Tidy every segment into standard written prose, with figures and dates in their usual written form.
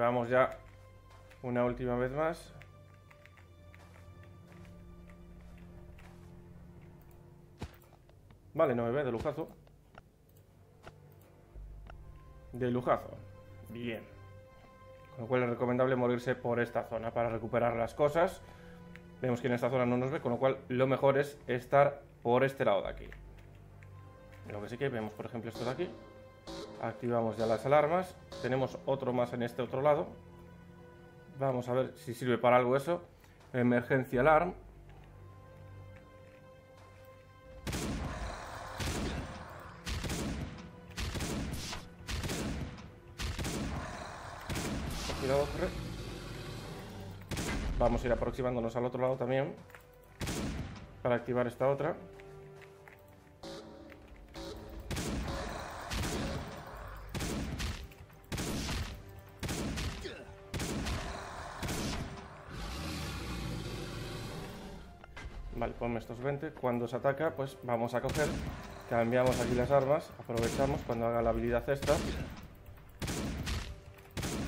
Activamos ya una última vez más. Vale, no me ve, de lujazo. De lujazo. Bien. Con lo cual es recomendable morirse por esta zona para recuperar las cosas. Vemos que en esta zona no nos ve, con lo cual lo mejor es estar por este lado de aquí. Lo que sí que vemos, por ejemplo, esto de aquí. Activamos ya las alarmas. Tenemos otro más en este otro lado. Vamos a ver si sirve para algo eso. Emergencia alarm. Vamos a ir aproximándonos al otro lado también para activar esta otra. Vale, ponme estos 20. Cuando se ataca, pues vamos a coger. Cambiamos aquí las armas. Aprovechamos cuando haga la habilidad esta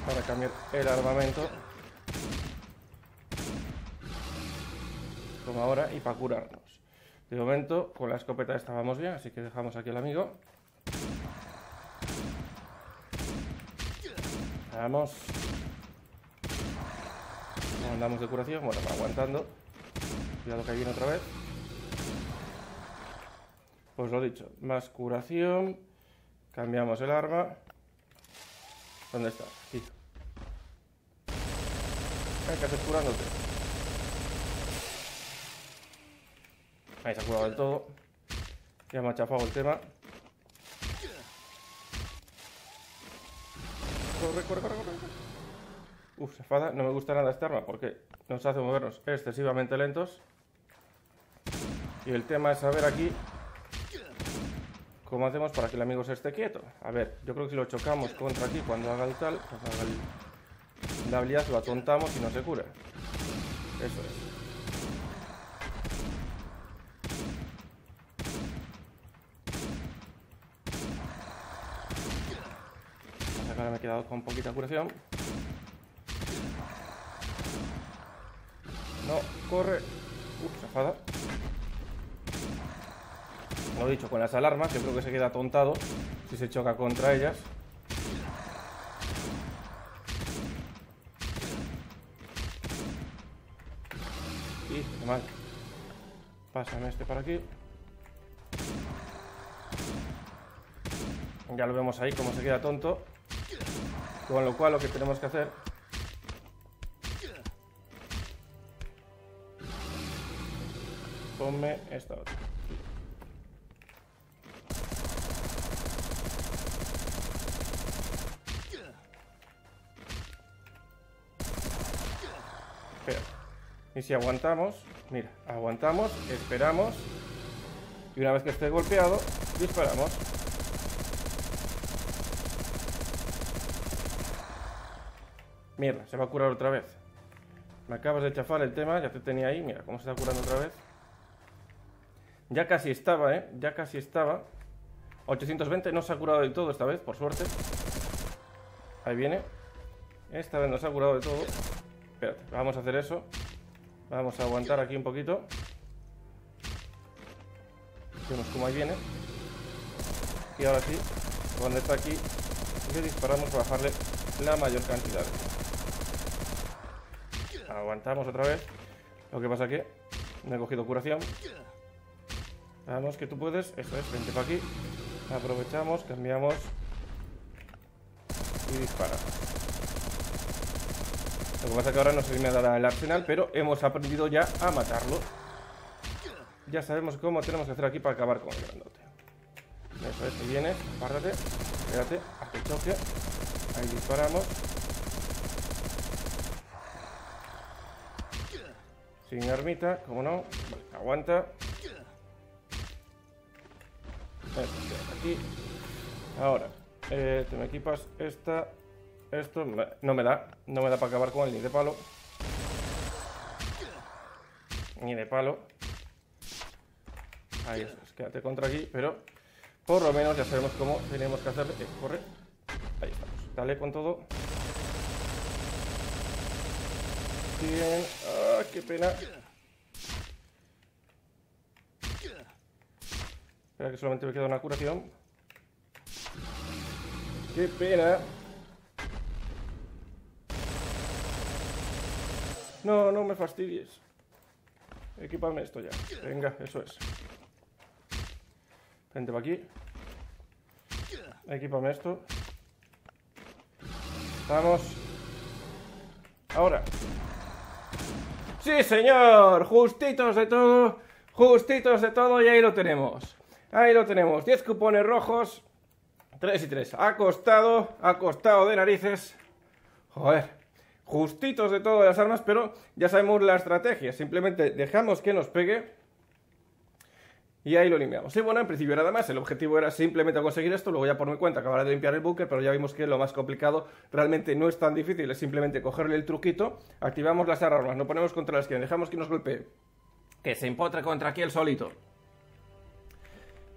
para cambiar el armamento, como ahora, y para curarnos. De momento, con la escopeta estábamos bien, así que dejamos aquí al amigo. Vamos. No andamos de curación, bueno, va aguantando. Cuidado que ahí viene otra vez. Pues lo dicho, más curación. Cambiamos el arma. ¿Dónde está? Aquí. Hay que hacer curándote. Ahí se ha curado del todo. Ya me ha chafado el tema. Corre, corre, corre, corre. Uf, se enfada. No me gusta nada esta arma porque nos hace movernos excesivamente lentos. Y el tema es saber aquí ¿cómo hacemos para que el amigo se esté quieto? A ver, yo creo que si lo chocamos contra aquí cuando haga el tal, pues haga la habilidad, lo atontamos y no se cura. Eso es. Hasta ahora me he quedado con poquita curación. No, corre. Zafada. Lo dicho, con las alarmas, yo creo que se queda atontado si se choca contra ellas. Y qué mal. Pásame este para aquí. Ya lo vemos ahí, como se queda tonto. Con lo cual, lo que tenemos que hacer ponme esta otra. Y si aguantamos, mira, aguantamos, esperamos. Y una vez que esté golpeado, disparamos. Mierda, se va a curar otra vez. Me acabas de chafar el tema, ya te tenía ahí. Mira, cómo se está curando otra vez. Ya casi estaba, ya casi estaba. 820, no se ha curado del todo esta vez, por suerte. Ahí viene. Esta vez no se ha curado de todo. Espérate, vamos a hacer eso. Vamos a aguantar aquí un poquito. Vemos cómo ahí viene. Y ahora sí, cuando está aquí, le disparamos para bajarle la mayor cantidad. Aguantamos otra vez. Lo que pasa que no he cogido curación. Vamos, que tú puedes. Eso es, vente para aquí. Aprovechamos, cambiamos. Y disparamos. Lo que pasa es que ahora no se me dará el arsenal, pero hemos aprendido ya a matarlo. Ya sabemos cómo tenemos que hacer aquí para acabar con el grandote. Eso es, que vienes, apártate, espérate, haz que choque. Ahí disparamos. Sin ermita, como no. Vale, aguanta. Eso, aquí. Ahora, te me equipas esta. Esto no me da para acabar con él ni de palo. Ni de palo. Ahí es, quédate contra aquí, pero por lo menos ya sabemos cómo tenemos que hacer. Corre. Ahí estamos. Dale con todo. tienen. ¡Ah, qué pena! Espera, que solamente me queda una curación. ¡Qué pena! No, no me fastidies. Equipame esto ya. Venga, eso es. Vente para aquí. Equipame esto. Vamos. Ahora. ¡Sí, señor! Justitos de todo. Justitos de todo. Y ahí lo tenemos. Ahí lo tenemos. 10 cupones rojos. 3 y 3. Ha costado de narices. Joder. Justitos de todas las armas, pero ya sabemos la estrategia. Simplemente dejamos que nos pegue y ahí lo limpiamos. Y bueno, en principio nada más. El objetivo era simplemente conseguir esto. Luego ya por mi cuenta acabaré de limpiar el búnker, pero ya vimos que lo más complicado realmente no es tan difícil. Es simplemente cogerle el truquito, activamos las armas, no ponemos contra la esquina, dejamos que nos golpee, que se empotre contra aquí el solito.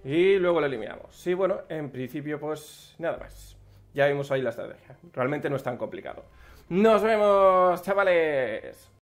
Y luego lo eliminamos. Y bueno, en principio pues nada más. Ya vimos ahí la estrategia. Realmente no es tan complicado. ¡Nos vemos, chavales!